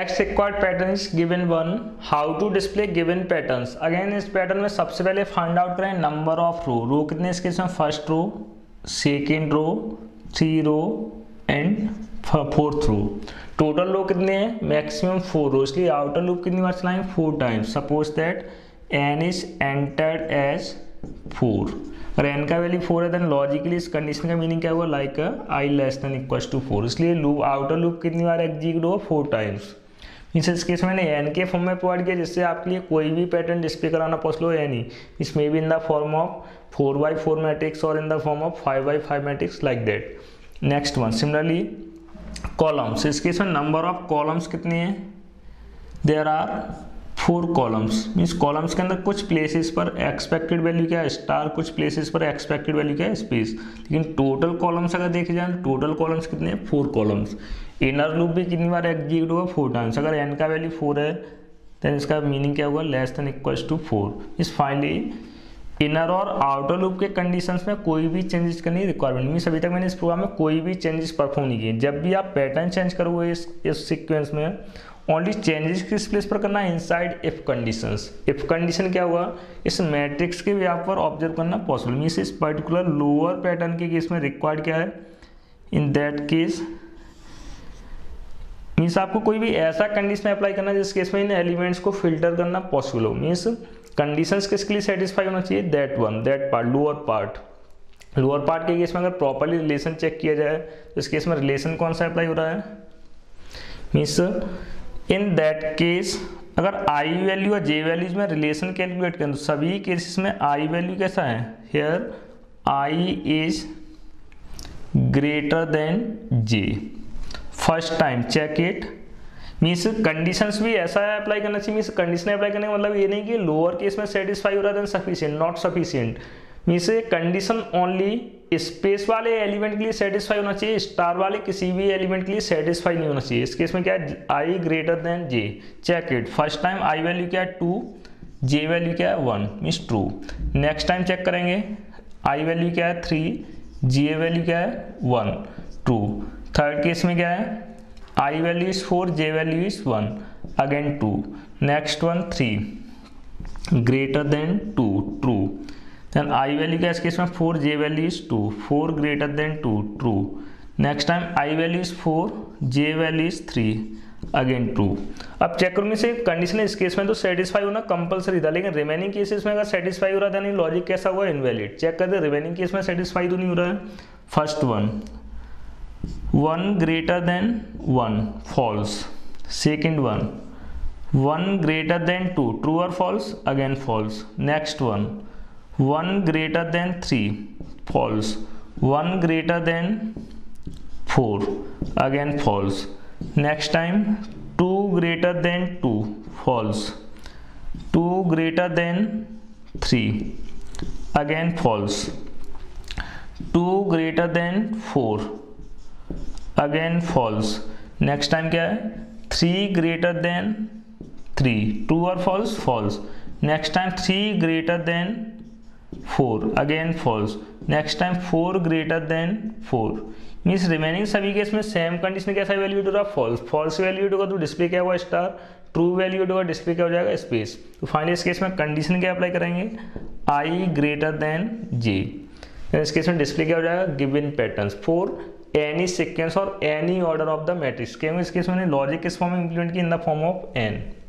Next required pattern is given one, how to display given patterns. Again इस pattern में सबसे पहले find out करें नंबर ऑफ रो। रो कितने इसके इसमें first row, second row, three row and fourth row. Total row कितने हैं? मैक्सिमम फोर रो, इसलिए आउटर लूप कितनी बार चलाएं? Four times. Suppose that N is entered as four, अगर एन का वैल्यू फोर है देन लॉजिकली इस कंडीशन का मीनिंग क्या हुआ? Like I less than equals to four, इसलिए लूप आउटर लूप कितनी बार एग्जीक्यूट हुआ? Four times. इस केस मैंने एन के फॉर्म में प्रोवाइड किया, जिससे आपके लिए कोई भी पैटर्न डिस्प्ले कराना पॉसिबल हो या नहीं। इसमें भी in the form of 4x4 matrix और in the form of 5x5 matrix like that. Next one similarly columns, इस केस में नंबर ऑफ कॉलम्स कितने हैं? There are four columns, means columns के अंदर कुछ प्लेसेस पर एक्सपेक्टेड वैल्यू क्या है? स्टार, कुछ प्लेसेस पर एक्सपेक्टेड वैल्यू क्या है? स्पेस। लेकिन टोटल कॉलम्स अगर देखे जाए तो टोटल कॉलम्स कितने हैं? Four columns. इनर लूप भी कितनी बार एग्जीक्यूट होगा? Four times. अगर एन का वैल्यू फोर है देन इसका मीनिंग क्या होगा? Less than equals to four. इस फाइनली इनर और आउटर लूप के कंडीशंस में कोई भी चेंजेस करने की रिक्वायरमेंट नहीं। अभी तक मैंने इस प्रोग्राम में कोई भी चेंजेस परफॉर्म नहीं किए। जब भी आप पैटर्न चेंज करोगे इस सीक्वेंस में ओनली चेंजेस किस प्लेस पर करना है? Inside if conditions. If condition क्या हुआ? इस मैट्रिक्स के भी आप पर ऑब्जर्व करना पॉसिबल नहीं। इस पर्टिकुलर लोअर पैटर्न के केस में रिक्वायर्ड क्या है? इन दैट केस मीन्स आपको कोई भी ऐसा कंडीशन अप्लाई करना जिस केस में इन एलिमेंट्स को फिल्टर करना पॉसिबल हो। मीन्स कंडीशंस किसके लिए सेटिस्फाई होना चाहिए? That one, that part, lower part. Lower part के केस में अगर प्रॉपरली रिलेशन चेक किया जाए तो इस केस में रिलेशन कौन सा अप्लाई हो रहा है? मीन्स इन दैट केस अगर आई वैल्यू और जे वैल्यूज में रिलेशन कैलकुलेट करें तो सभी केसेस में आई वैल्यू कैसा है? Here I is greater than J. First time check it, means conditions भी ऐसा अप्लाई करना चाहिए। मीन्स कंडीशन अप्लाई करने का मतलब ये नहीं कि लोअर केस में सेटिस्फाई हो रहा है then sufficient, not sufficient. Means condition only space वाले एलिमेंट के लिए सेटिस्फाई होना चाहिए, स्टार वाले किसी भी एलिमेंट के लिए सेटिस्फाई नहीं होना चाहिए। इस केस में क्या है? I greater than J. Check it, first time I value क्या है? टू, जे वैल्यू क्या है? One, means true. Next time check करेंगे, आई वैल्यू क्या है? थ्री, जे वैल्यू क्या है? One, true. थर्ड केस में क्या है? I value is four, J value is one, again two. Next one three, greater than two, true. Then I value क्या है इस केस में? Four, J value is two, four greater than two, true. Next time I value is four, J value is three, again true. अब check करूंगी से condition इस case में तो सेटिस्फाई होना कंपलसरी था, लेकिन रिमेनिंग केसेस में अगर सेटिस्फाई हो रहा था नहीं, लॉजिक कैसा हुआ? इनवैलिड। चेक करते रिमेनिंग केस में सेटिस्फाई तो नहीं हो रहा है। First one, one greater than one, false. Second 1. 1 greater than 2, true or false? Again false. Next one, 1 greater than 3, false. 1 greater than 4, again false. Next time, 2 greater than 2, false. 2 greater than 3, again false. 2 greater than 4, again false. Next time क्या है? 3 greater than three, true और false? False. Next time three greater than four, again false. Next time four greater than four. Means remaining सभी case में same condition कैसा valued होगा? False. False valued होगा तो display क्या हुआ? स्टार। ट्रू वैल्यूड होगा, डिस्प्ले क्या हो जाएगा? स्पेस। तो फाइनली इस केस में कंडीशन क्या अप्लाई करेंगे? आई ग्रेटर देन जे। इस केस में डिस्प्ले क्या हो जाएगा? Given pattern for any sequence और any order of the matrix. क्योंकि इस केस में लॉजिक किस फॉर्म में इंप्लीमेंट की? In the form of N.